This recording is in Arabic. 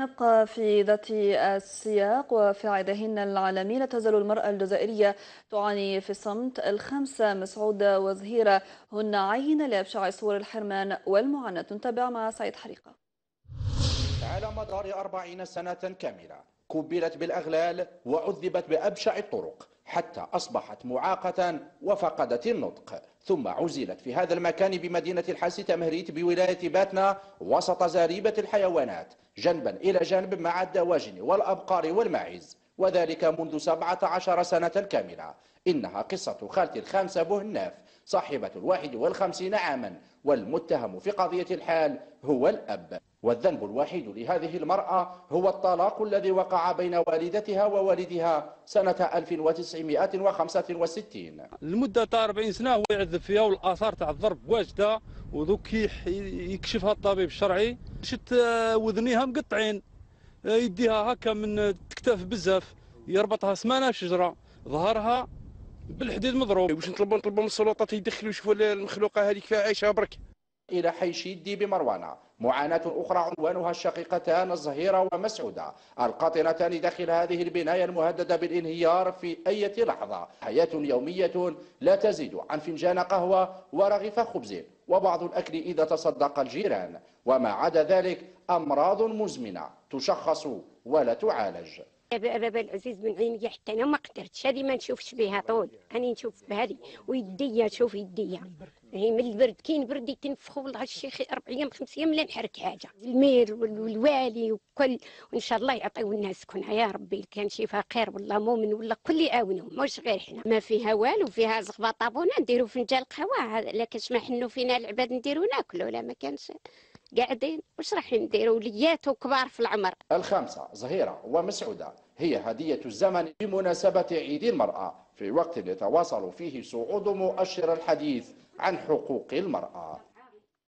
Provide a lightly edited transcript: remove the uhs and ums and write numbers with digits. نبقى في ذات السياق وفي عيدهن العالمي. لا تزال المرأة الجزائرية تعاني في الصمت. الخمسة مسعودة وزهيرة هن عينة لأبشع صور الحرمان والمعاناة. نتابع مع سعيد حريقة. على مدار 40 سنة كاملة كبلت بالأغلال وعذبت بأبشع الطرق حتى أصبحت معاقة وفقدت النطق، ثم عزلت في هذا المكان بمدينة الحاسي تمهريت بولاية باتنة وسط زريبة الحيوانات جنبا إلى جنب مع الدواجن والأبقار والماعز، وذلك منذ 17 سنة كاملة. إنها قصة خالتي الخامسة بوهناف صاحبة 51 عاما، والمتهم في قضية الحال هو الأب. والذنب الوحيد لهذه المرأة هو الطلاق الذي وقع بين والدتها ووالدها سنة 1965. لمدة 40 سنة هو يعذب فيها، والآثار تاع الضرب واجدة، وذوك يكشفها الطبيب الشرعي. شت وذنيها مقطعين، يديها هكا من تكتاف بزاف، يربطها سمانة بشجرة، ظهرها بالحديد مضروب. واش نطلبوا من السلطات يدخلوا يشوفوا المخلوقة هذيك كيفاه عايشة برك. إلى حي شيدي بمروانة معاناة أخرى عنوانها الشقيقتان الزهيرة ومسعودة، القاطنتان داخل هذه البناية المهددة بالانهيار في أي لحظة. حياة يومية لا تزيد عن فنجان قهوة ورغيف خبز وبعض الأكل إذا تصدق الجيران، وما عدا ذلك أمراض مزمنة تشخص ولا تعالج. بابا العزيز من عيني حتى انا ما قدرتش، هذه ما نشوفش بها طول، انا نشوف بهذه ويديا، شوف يديا هي من البرد، كاين برد يتنفخوا والله الشيخ 4 أيام 5 أيام لا نحرك حاجه. المير والوالي وكل، وان شاء الله يعطيو لنا سكنها يا ربي، كان شي فقير والله مؤمن ولا كل يعاونهم، مش غير حنا. ما فيها والو، فيها زغبه طابونه نديروا فنجان قهوه، لا كاش ما حنوا فينا العباد نديروا ناكلوا، لا ما كانش قاعدين واش راح نديروا ليات وكبار في العمر. الخامسة زهيرة ومسعودة هي هدية الزمن بمناسبة عيد المرأة، في وقت يتواصل فيه صعود مؤشر الحديث عن حقوق المرأة.